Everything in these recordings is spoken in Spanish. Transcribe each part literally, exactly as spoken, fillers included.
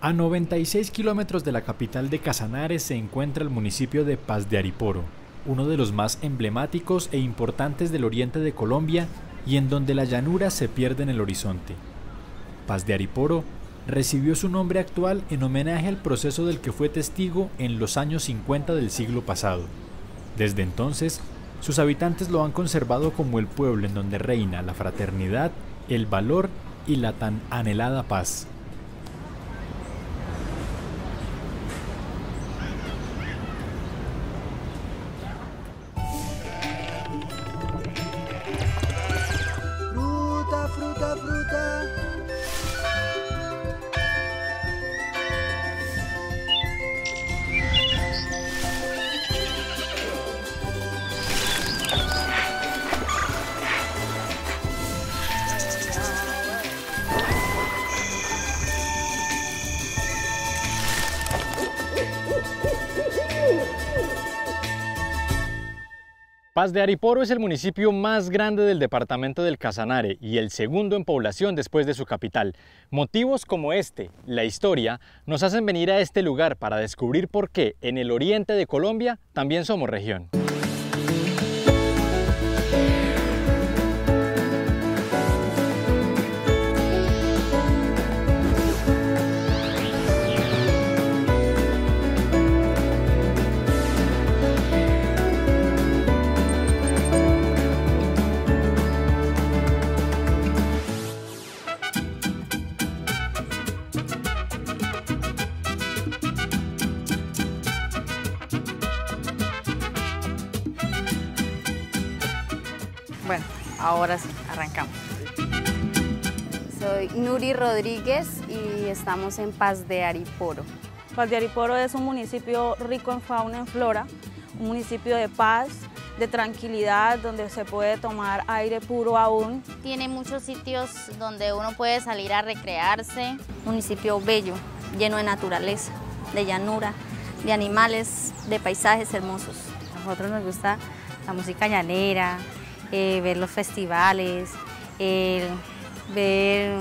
A noventa y seis kilómetros de la capital de Casanare se encuentra el municipio de Paz de Ariporo, uno de los más emblemáticos e importantes del oriente de Colombia y en donde la llanura se pierde en el horizonte. Paz de Ariporo recibió su nombre actual en homenaje al proceso del que fue testigo en los años cincuenta del siglo pasado. Desde entonces, sus habitantes lo han conservado como el pueblo en donde reina la fraternidad, el valor y la tan anhelada paz. Paz de Ariporo es el municipio más grande del departamento del Casanare y el segundo en población después de su capital. Motivos como este, la historia, nos hacen venir a este lugar para descubrir por qué en el oriente de Colombia también somos región. Bueno, ahora sí, arrancamos. Soy Nuri Rodríguez y estamos en Paz de Ariporo. Paz de Ariporo es un municipio rico en fauna, en flora, un municipio de paz, de tranquilidad, donde se puede tomar aire puro aún. Tiene muchos sitios donde uno puede salir a recrearse. Municipio bello, lleno de naturaleza, de llanura, de animales, de paisajes hermosos. A nosotros nos gusta la música llanera, Eh, ver los festivales, eh, ver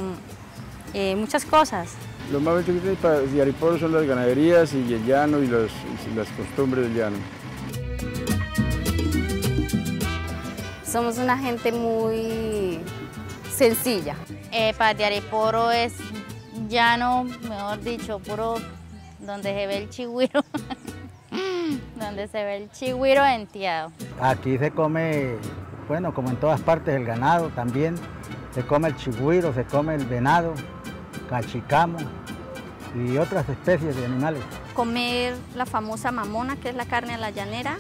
eh, muchas cosas. Lo más bonito que tiene de Ariporo son las ganaderías y el llano y, los, y las costumbres del llano. Somos una gente muy sencilla. Eh, Paz de Ariporo es llano, mejor dicho, puro donde se ve el chigüiro. Donde se ve el chigüiro venteado. Aquí se come, bueno, como en todas partes, el ganado también, se come el chigüiro, se come el venado, cachicamo y otras especies de animales. Comer la famosa mamona, que es la carne a la llanera,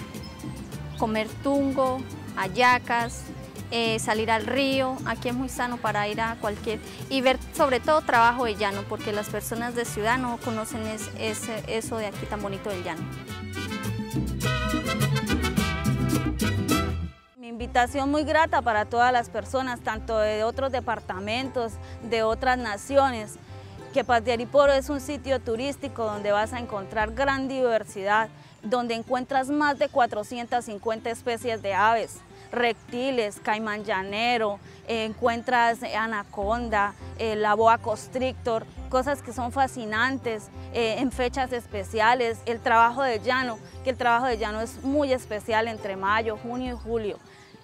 comer tungo, hallacas, eh, salir al río, aquí es muy sano para ir a cualquier... y ver sobre todo trabajo de llano, porque las personas de ciudad no conocen es, es, eso de aquí tan bonito del llano. Invitación muy grata para todas las personas, tanto de otros departamentos, de otras naciones, que Paz de Ariporo es un sitio turístico donde vas a encontrar gran diversidad, donde encuentras más de cuatrocientas cincuenta especies de aves, reptiles, caimán llanero, eh, encuentras anaconda, eh, la boa constrictor, cosas que son fascinantes eh, en fechas especiales, el trabajo de llano, que el trabajo de llano es muy especial entre mayo, junio y julio.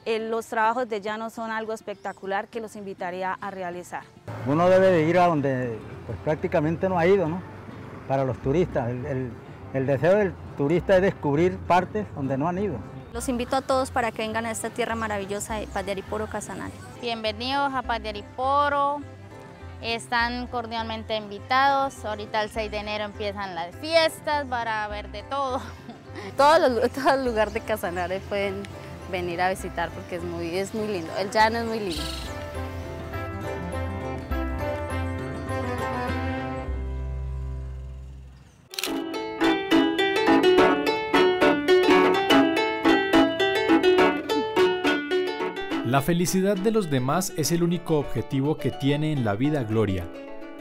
Eh, los trabajos de llano son algo espectacular que los invitaría a realizar. Uno debe de ir a donde pues, prácticamente no ha ido, ¿no? Para los turistas. El, el, el deseo del turista es descubrir partes donde no han ido. Los invito a todos para que vengan a esta tierra maravillosa de Paz de Ariporo, Casanare. Bienvenidos a Paz de Ariporo, están cordialmente invitados. Ahorita el seis de enero empiezan las fiestas para ver de todo. Todo, lo, todo el lugar de Casanare pueden venir a visitar porque es muy, es muy lindo, el llano es muy lindo. La felicidad de los demás es el único objetivo que tiene en la vida Gloria,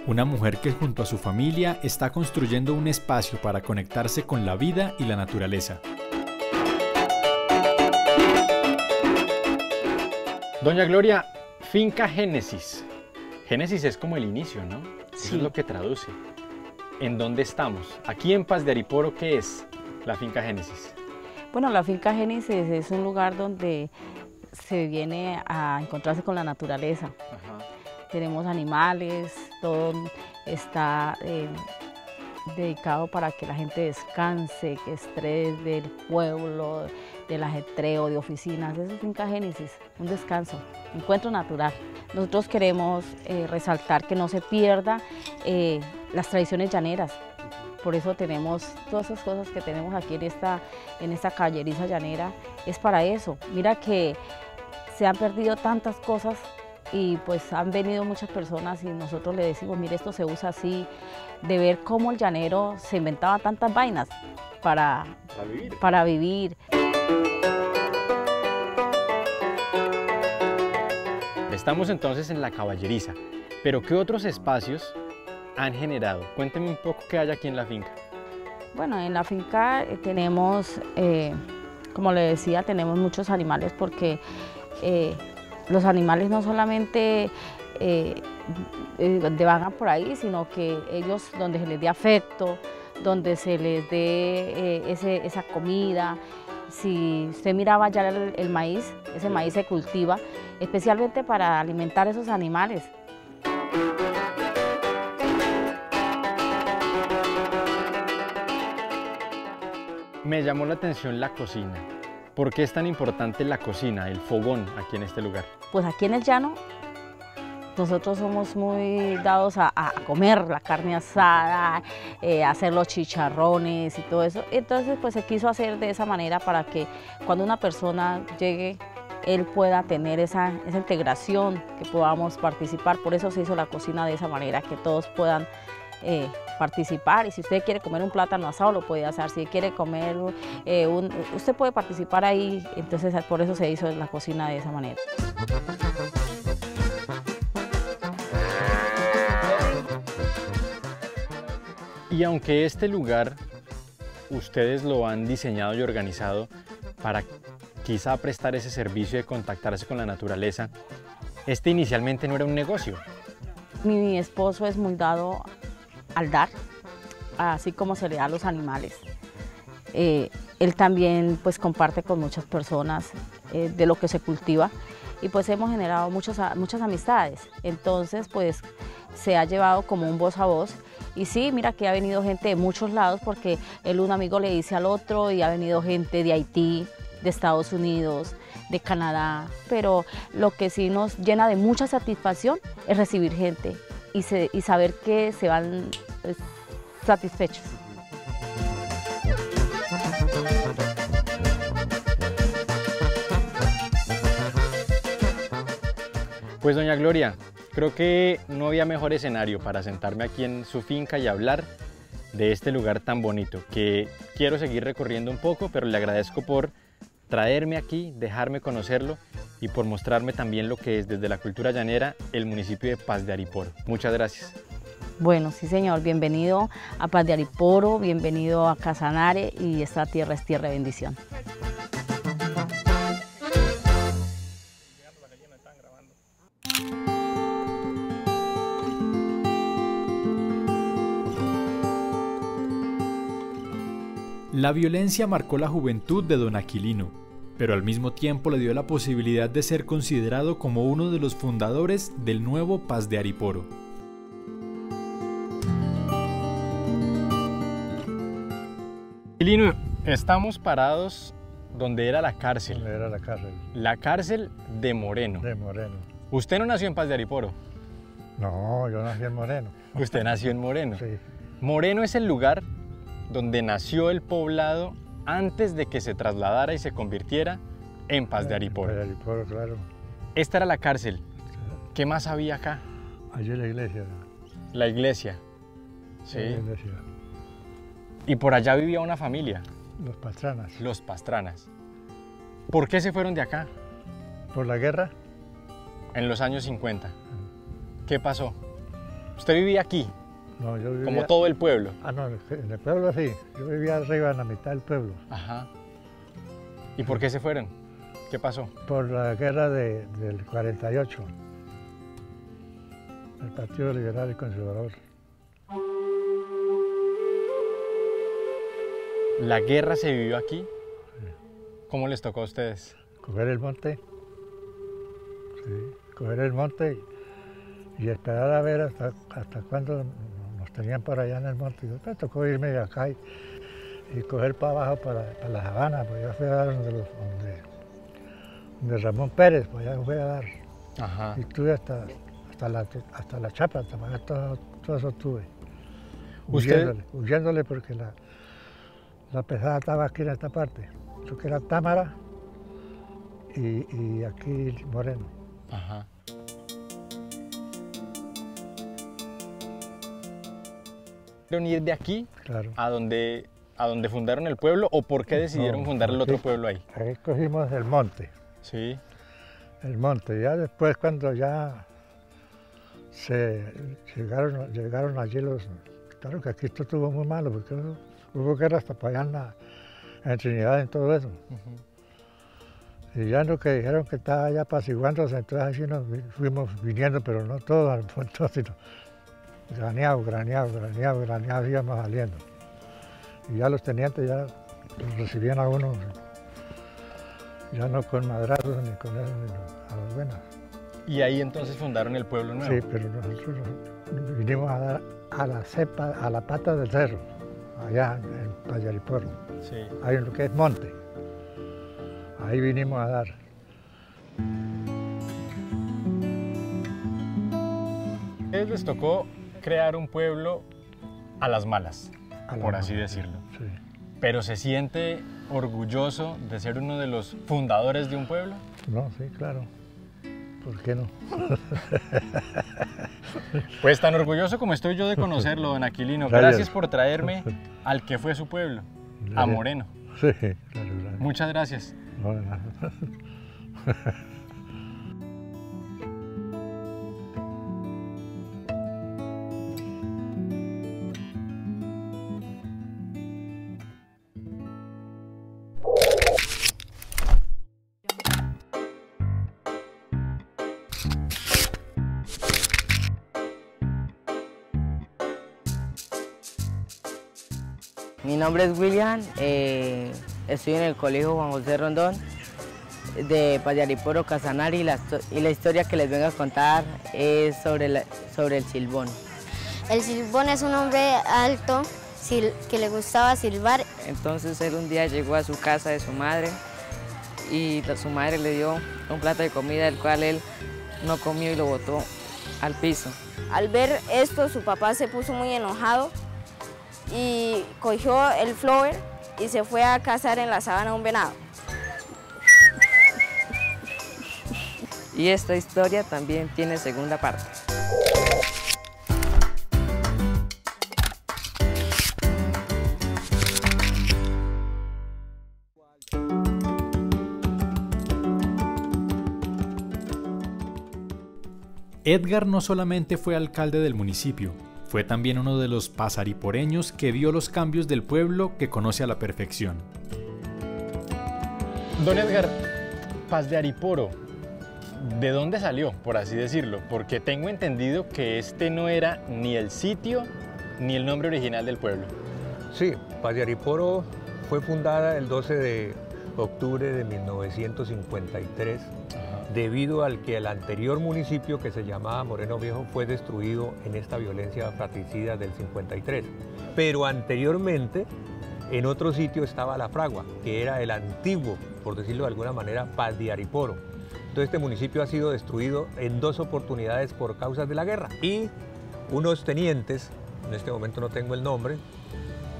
una mujer que junto a su familia está construyendo un espacio para conectarse con la vida y la naturaleza. Doña Gloria, Finca Génesis. Génesis es como el inicio, ¿no? Sí. Eso es lo que traduce. ¿en dónde estamos? Aquí en Paz de Ariporo, ¿qué es la Finca Génesis? Bueno, la Finca Génesis es un lugar donde se viene a encontrarse con la naturaleza. Ajá. Tenemos animales, todo está eh, dedicado para que la gente descanse, que estrés del pueblo, del ajetreo, de oficinas. Esa es Finca Génesis, un descanso, encuentro natural. Nosotros queremos eh, resaltar que no se pierda eh, las tradiciones llaneras. Por eso tenemos todas esas cosas que tenemos aquí en esta, en esta Caballeriza Llanera, es para eso. Mira que se han perdido tantas cosas y pues han venido muchas personas y nosotros le decimos, mire, esto se usa así, de ver cómo el llanero se inventaba tantas vainas para, para vivir. Para vivir. Estamos entonces en la Caballeriza, pero ¿qué otros espacios han generado? Cuénteme un poco qué hay aquí en la finca. Bueno, en la finca tenemos, eh, como le decía, tenemos muchos animales porque eh, los animales no solamente eh, eh, vagan por ahí, sino que ellos, donde se les dé afecto, donde se les dé eh, ese, esa comida. Si usted miraba ya el, el maíz, ese maíz se cultiva especialmente para alimentar esos animales. Me llamó la atención la cocina. ¿Por qué es tan importante la cocina, el fogón aquí en este lugar? Pues aquí en el llano nosotros somos muy dados a, a comer la carne asada, eh, hacer los chicharrones y todo eso. Entonces pues se quiso hacer de esa manera para que cuando una persona llegue, él pueda tener esa, esa integración, que podamos participar. Por eso se hizo la cocina de esa manera, que todos puedan Eh, participar. Y si usted quiere comer un plátano asado, lo puede hacer. Si quiere comer eh, un... usted puede participar ahí. Entonces por eso se hizo la cocina de esa manera. Y aunque este lugar ustedes lo han diseñado y organizado para quizá prestar ese servicio de contactarse con la naturaleza, este inicialmente no era un negocio. Mi esposo es muy dado al dar, así como se le da a los animales. Eh, él también pues comparte con muchas personas eh, de lo que se cultiva y pues hemos generado muchos, muchas amistades. Entonces pues se ha llevado como un voz a voz y sí, mira que ha venido gente de muchos lados porque el un amigo le dice al otro y ha venido gente de Haití, de Estados Unidos, de Canadá, pero lo que sí nos llena de mucha satisfacción es recibir gente. Y, se, y saber que se van pues, satisfechos. Pues doña Gloria, creo que no había mejor escenario para sentarme aquí en su finca y hablar de este lugar tan bonito, que quiero seguir recorriendo un poco, pero le agradezco por traerme aquí, dejarme conocerlo y por mostrarme también lo que es desde la cultura llanera el municipio de Paz de Ariporo. Muchas gracias. Bueno, sí señor, bienvenido a Paz de Ariporo, bienvenido a Casanare y esta tierra es tierra de bendición. La violencia marcó la juventud de don Aquilino, pero al mismo tiempo le dio la posibilidad de ser considerado como uno de los fundadores del nuevo Paz de Ariporo. Estamos parados donde era la cárcel. Donde era la cárcel. La cárcel de Moreno. De Moreno. ¿Usted no nació en Paz de Ariporo? No, yo nací en Moreno. ¿Usted nació en Moreno? Sí. Moreno es el lugar donde nació el poblado antes de que se trasladara y se convirtiera en Paz de Ariporo. Paz de Ariporo, claro. Esta era la cárcel. ¿Qué más había acá? Allí la iglesia. La iglesia. Sí. La iglesia. Y por allá vivía una familia. Los Pastranas. Los Pastranas. ¿Por qué se fueron de acá? Por la guerra. En los años cincuenta. ¿Qué pasó? ¿Usted vivía aquí? No, yo vivía... ¿Como todo el pueblo? Ah, no, en el pueblo sí. Yo vivía arriba, en la mitad del pueblo. Ajá. ¿Y por qué se fueron? ¿Qué pasó? Por la guerra de, del cuarenta y ocho. El Partido Liberal y Conservador. ¿La guerra se vivió aquí? ¿Cómo les tocó a ustedes? Coger el monte, sí, coger el monte y, y esperar a ver hasta, hasta cuándo nos tenían por allá en el monte. Yo me tocó irme de acá y, y coger para abajo, para, para La Habana, pues ya fui a dar donde, los, donde, donde Ramón Pérez, pues ya fui a dar. Ajá. Y tuve hasta, hasta, la, hasta la chapa, hasta pagar todo, todo eso tuve. ¿Usted? Huyéndole, huyéndole porque la, la pesada estaba aquí en esta parte. Yo que era Támara y, y aquí Moreno. Ajá. ¿Decidieron ir de aquí, claro, a donde, a donde fundaron el pueblo, o por qué decidieron no, fundar el otro pueblo ahí? Ahí cogimos el monte. Sí. El monte. Ya después, cuando ya se llegaron, llegaron allí los... Claro que aquí esto estuvo muy malo, porque hubo guerra hasta para allá en, la, en Trinidad, en todo eso. Uh-huh. Y ya lo que dijeron que estaba allá apaciguándose, entonces así nos fuimos viniendo, pero no todos al punto, sino graneado, graneado, graneado, graneado, íbamos saliendo. Y ya los tenientes ya recibían a uno, ya no con madrazos ni con eso, ni a las buenas. Y ahí entonces fundaron el pueblo nuevo. Sí, pero nosotros vinimos a dar a la cepa, a la pata del cerro, allá en Paz de Ariporo. Sí. Hay lo que es monte. Ahí vinimos a dar. A ustedes les tocó crear un pueblo a las malas, a por la así mala, decirlo. Sí. ¿Pero se siente orgulloso de ser uno de los fundadores de un pueblo? No, sí, claro. ¿Por qué no? Pues tan orgulloso como estoy yo de conocerlo, don Aquilino. Gracias, gracias por traerme al que fue su pueblo, gracias, a Moreno. Sí, claro, gracias. Muchas gracias. Bueno. Mi nombre es William, eh, estoy en el colegio Juan José Rondón de Paz de Ariporo, Casanare, y la, y la historia que les vengo a contar es sobre, la, sobre el silbón. El silbón es un hombre alto sil, que le gustaba silbar. Entonces él un día llegó a su casa de su madre y su madre le dio un plato de comida, el cual él no comió y lo botó al piso. Al ver esto, su papá se puso muy enojado y cogió el flower y se fue a cazar en la sabana un venado. Y esta historia también tiene segunda parte. Edgar no solamente fue alcalde del municipio, fue también uno de los pasariporeños que vio los cambios del pueblo que conoce a la perfección. Don Edgar, Paz de Ariporo, ¿de dónde salió, por así decirlo? Porque tengo entendido que este no era ni el sitio ni el nombre original del pueblo. Sí, Paz de Ariporo fue fundada el doce de octubre de mil novecientos cincuenta y tres. Debido al que el anterior municipio, que se llamaba Moreno Viejo, fue destruido en esta violencia fratricida del cincuenta y tres. Pero anteriormente, en otro sitio estaba La Fragua, que era el antiguo, por decirlo de alguna manera, Paz de Ariporo. Entonces este municipio ha sido destruido en dos oportunidades por causas de la guerra. Y unos tenientes, en este momento no tengo el nombre,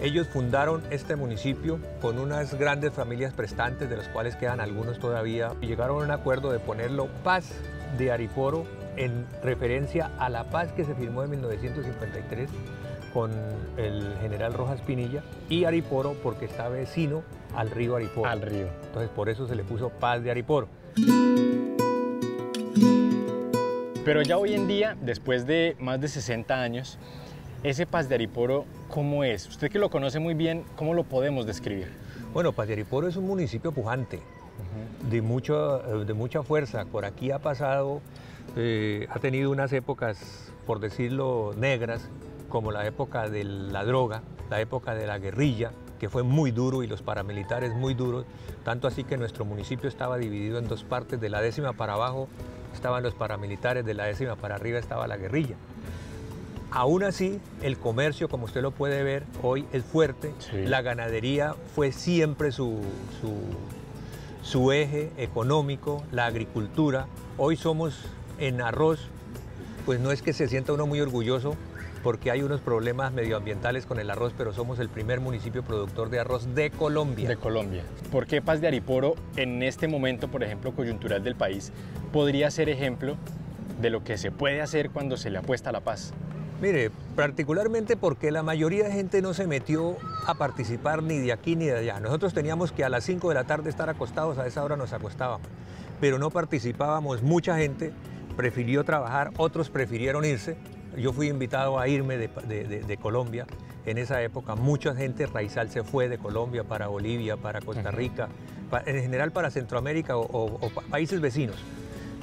ellos fundaron este municipio con unas grandes familias prestantes, de las cuales quedan algunos todavía, y llegaron a un acuerdo de ponerlo Paz de Ariporo en referencia a la paz que se firmó en mil novecientos cincuenta y tres con el general Rojas Pinilla, y Ariporo porque está vecino al río Ariporo. Al río. Entonces por eso se le puso Paz de Ariporo. Pero ya hoy en día, después de más de sesenta años, ese Paz de Ariporo, ¿cómo es? Usted que lo conoce muy bien, ¿cómo lo podemos describir? Bueno, Paz de Ariporo es un municipio pujante, uh-huh, de, mucha, de mucha fuerza. Por aquí ha pasado, eh, ha tenido unas épocas, por decirlo, negras, como la época de la droga, la época de la guerrilla, que fue muy duro y los paramilitares muy duros, tanto así que nuestro municipio estaba dividido en dos partes, de la décima para abajo estaban los paramilitares, de la décima para arriba estaba la guerrilla. Aún así, el comercio, como usted lo puede ver, hoy es fuerte. Sí. La ganadería fue siempre su, su, su eje económico, la agricultura. Hoy somos en arroz, pues no es que se sienta uno muy orgulloso porque hay unos problemas medioambientales con el arroz, pero somos el primer municipio productor de arroz de Colombia. De Colombia. ¿Por qué Paz de Ariporo, en este momento, por ejemplo, coyuntural del país, podría ser ejemplo de lo que se puede hacer cuando se le apuesta a la paz? Mire, particularmente porque la mayoría de gente no se metió a participar ni de aquí ni de allá. Nosotros teníamos que a las cinco de la tarde estar acostados, a esa hora nos acostábamos, pero no participábamos. Mucha gente prefirió trabajar, otros prefirieron irse. Yo fui invitado a irme de, de, de, de Colombia en esa época. Mucha gente raizal se fue de Colombia para Bolivia, para Costa Rica, para, en general para Centroamérica o, o, o países vecinos.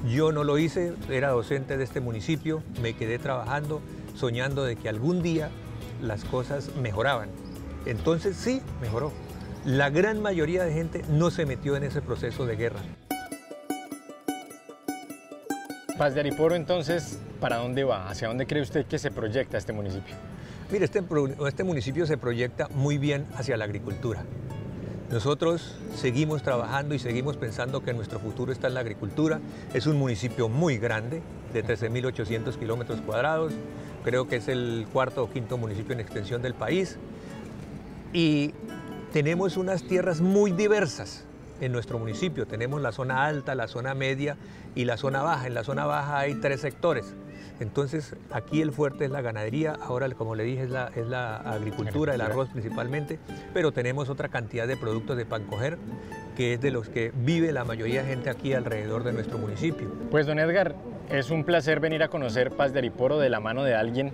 Yo no lo hice, era docente de este municipio, me quedé trabajando, soñando de que algún día las cosas mejoraban. Entonces sí, mejoró. La gran mayoría de gente no se metió en ese proceso de guerra. Paz de Ariporo, entonces, ¿para dónde va? ¿Hacia dónde cree usted que se proyecta este municipio? Mire, este, este municipio se proyecta muy bien hacia la agricultura. Nosotros seguimos trabajando y seguimos pensando que nuestro futuro está en la agricultura. Es un municipio muy grande, de trece mil ochocientos kilómetros cuadrados. Creo que es el cuarto o quinto municipio en extensión del país. Y tenemos unas tierras muy diversas en nuestro municipio. Tenemos la zona alta, la zona media y la zona baja. En la zona baja hay tres sectores. Entonces, aquí el fuerte es la ganadería, ahora, como le dije, es la, es la agricultura, el arroz principalmente, pero tenemos otra cantidad de productos de pancoger, que es de los que vive la mayoría de gente aquí alrededor de nuestro municipio. Pues, don Edgar, es un placer venir a conocer Paz de Ariporo de la mano de alguien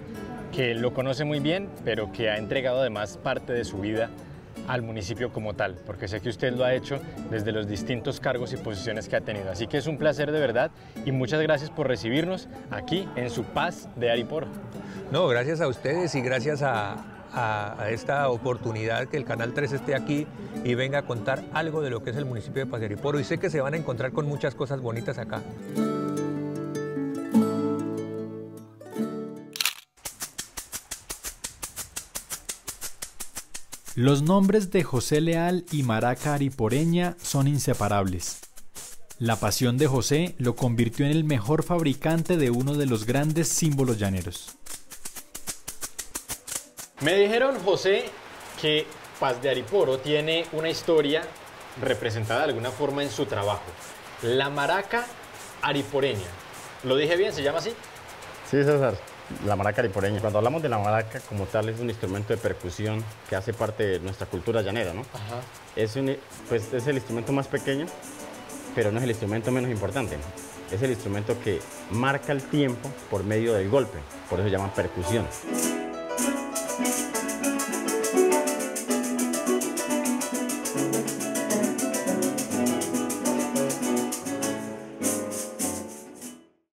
que lo conoce muy bien, pero que ha entregado además parte de su vida al municipio como tal, porque sé que usted lo ha hecho desde los distintos cargos y posiciones que ha tenido. Así que es un placer de verdad y muchas gracias por recibirnos aquí en su Paz de Ariporo. No, gracias a ustedes y gracias a, a, a esta oportunidad que el Canal tres esté aquí y venga a contar algo de lo que es el municipio de Paz de Ariporo, y sé que se van a encontrar con muchas cosas bonitas acá. Los nombres de José Leal y Maraca Ariporeña son inseparables. La pasión de José lo convirtió en el mejor fabricante de uno de los grandes símbolos llaneros. Me dijeron, José, que Paz de Ariporo tiene una historia representada de alguna forma en su trabajo. La Maraca Ariporeña. ¿Lo dije bien? ¿Se llama así? Sí, César. La maraca ariporeña. Cuando hablamos de la maraca como tal, es un instrumento de percusión que hace parte de nuestra cultura llanera, ¿no? Ajá. Es, un, pues, es el instrumento más pequeño, pero no es el instrumento menos importante, ¿no? Es el instrumento que marca el tiempo por medio del golpe, por eso se llama percusión.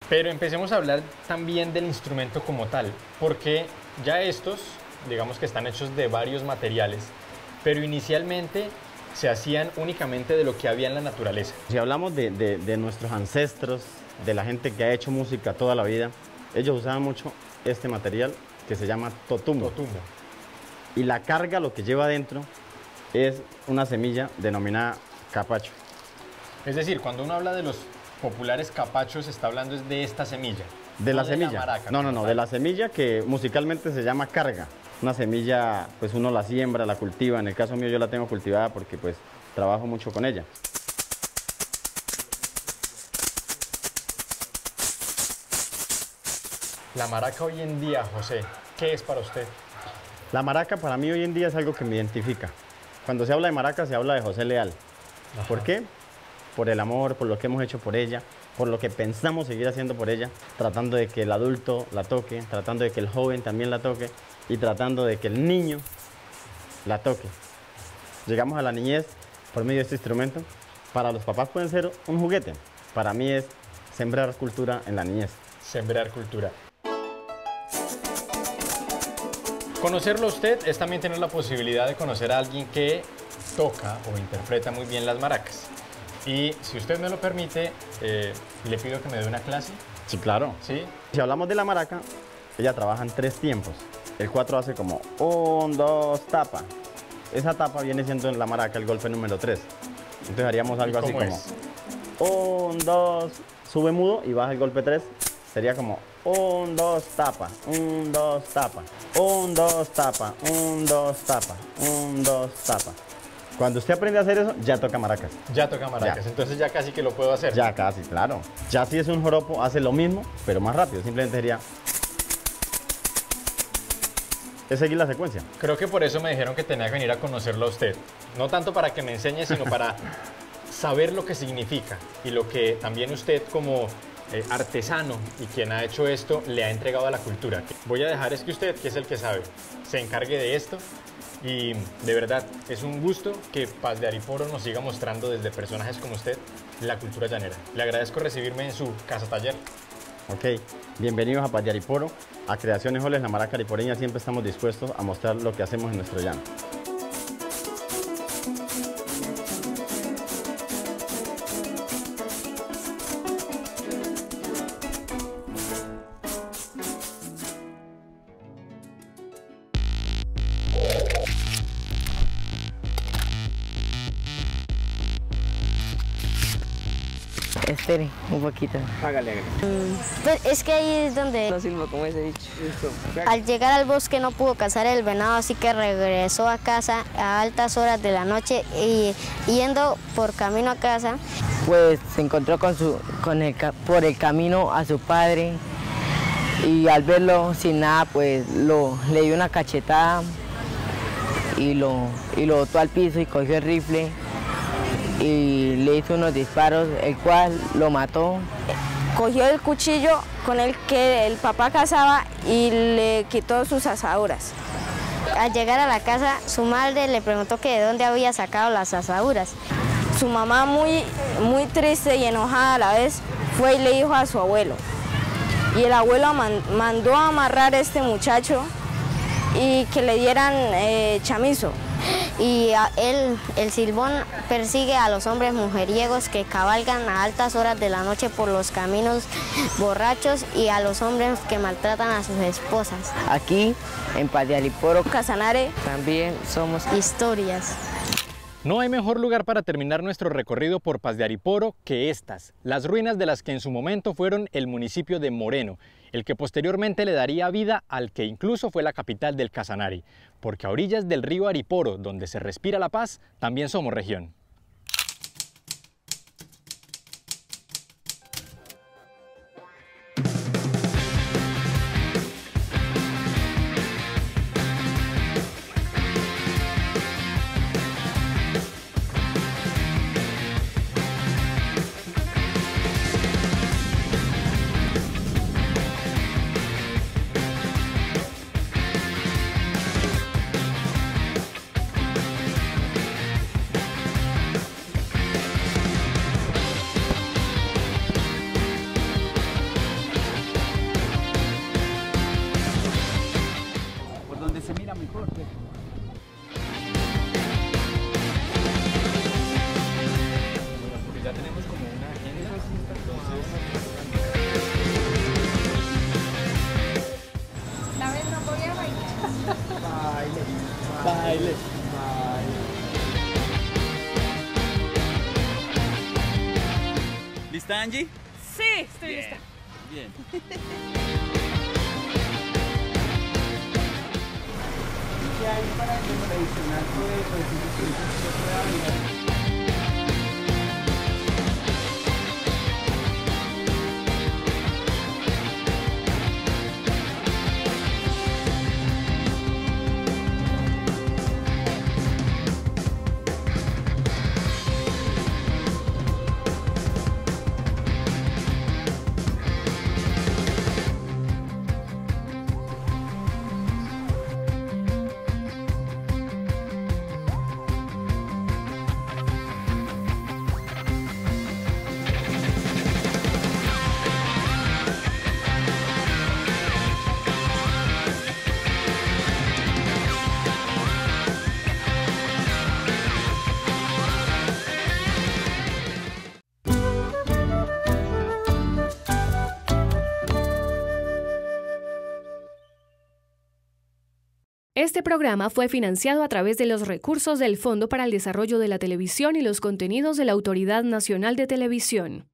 Pero empecemos a hablar también del instrumento como tal, porque ya estos, digamos que están hechos de varios materiales, pero inicialmente se hacían únicamente de lo que había en la naturaleza. Si hablamos de, de, de nuestros ancestros, de la gente que ha hecho música toda la vida, ellos usaban mucho este material que se llama totumo. Totumo. Y la carga, lo que lleva adentro, es una semilla denominada capacho. Es decir, cuando uno habla de los populares capachos, está hablando es de esta semilla. ¿De la semilla? De la maraca, no, no, no, de la semilla que musicalmente se llama carga. Una semilla, pues uno la siembra, la cultiva. En el caso mío yo la tengo cultivada porque pues trabajo mucho con ella. La maraca hoy en día, José, ¿qué es para usted? La maraca para mí hoy en día es algo que me identifica. Cuando se habla de maraca se habla de José Leal. Ajá. ¿Por qué? Por el amor, por lo que hemos hecho por ella, por lo que pensamos seguir haciendo por ella, tratando de que el adulto la toque, tratando de que el joven también la toque y tratando de que el niño la toque. Llegamos a la niñez por medio de este instrumento. Para los papás pueden ser un juguete, para mí es sembrar cultura en la niñez. Sembrar cultura. Conocerlo a usted es también tener la posibilidad de conocer a alguien que toca o interpreta muy bien las maracas. Y si usted me lo permite, eh, le pido que me dé una clase. Sí, claro. ¿Sí? Si hablamos de la maraca, ella trabaja en tres tiempos. El cuatro hace como un, dos, tapa. Esa tapa viene siendo en la maraca el golpe número tres. Entonces haríamos algo así es? como un, dos, sube mudo y baja el golpe tres. Sería como un, dos, tapa, un, dos, tapa, un, dos, tapa, un, dos, tapa, un, dos, tapa. Cuando usted aprende a hacer eso, ya toca maracas. Ya toca maracas, ya. Entonces ya casi que lo puedo hacer. Ya casi, claro. Ya si es un joropo, hace lo mismo, pero más rápido. Simplemente sería... es seguir la secuencia. Creo que por eso me dijeron que tenía que venir a conocerlo a usted. No tanto para que me enseñe, sino para saber lo que significa. Y lo que también usted como eh, artesano y quien ha hecho esto, le ha entregado a la cultura. Voy a dejar es que usted, que es el que sabe, se encargue de esto. Y de verdad, es un gusto que Paz de Ariporo nos siga mostrando desde personajes como usted la cultura llanera. Le agradezco recibirme en su casa taller. Ok, bienvenidos a Paz de Ariporo, a Creaciones Joles, la Maraca Ariporeña. Siempre estamos dispuestos a mostrar lo que hacemos en nuestro llano. Espere, un poquito. Hágale, hágale. Es que ahí es donde... no silbo, como ese dicho. Al llegar al bosque no pudo cazar el venado, así que regresó a casa a altas horas de la noche y yendo por camino a casa... pues se encontró con su, con el, por el camino a su padre y al verlo sin nada, pues lo, le dio una cachetada y lo, y lo botó al piso y cogió el rifle. Y le hizo unos disparos, el cual lo mató. Cogió el cuchillo con el que el papá cazaba y le quitó sus asaduras. Al llegar a la casa, su madre le preguntó que de dónde había sacado las asaduras. Su mamá, muy, muy triste y enojada a la vez, fue y le dijo a su abuelo. Y el abuelo mandó a amarrar a este muchacho y que le dieran eh, chamizo. Y él, el silbón persigue a los hombres mujeriegos que cabalgan a altas horas de la noche por los caminos borrachos y a los hombres que maltratan a sus esposas. Aquí, en Paz de Ariporo, Casanare, también somos historias. No hay mejor lugar para terminar nuestro recorrido por Paz de Ariporo que estas, las ruinas de las que en su momento fueron el municipio de Moreno, el que posteriormente le daría vida al que incluso fue la capital del Casanare, porque a orillas del río Ariporo, donde se respira la paz, también somos región. Angie? Sí, estoy bien, lista. Bien. ¿Qué hay para que tradicional puede Este programa fue financiado a través de los recursos del Fondo para el Desarrollo de la Televisión y los contenidos de la Autoridad Nacional de Televisión.